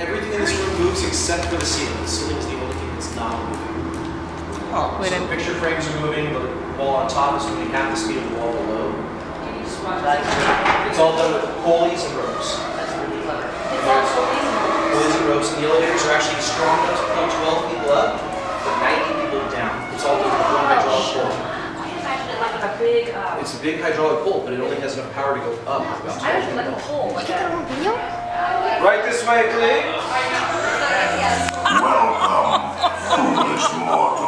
everything in this room moves except for the ceiling. The ceiling is the only thing that's not moving. Oh, wait, so the picture frames are moving, but the wall on top is moving half the speed of the wall below. Can you swap that? It's all done with pulleys and ropes. That's really clever. It's all pulleys and ropes. Pulleys and ropes. The elevators are actually strong enough to pull 12 people up, but 90 people down. It's all done with one hydraulic pull. A big, it's a big hydraulic pull, but it only has enough power to go up. About I would like a pole. Like that on a wheel? Right this way, please. Welcome, foolish mortal.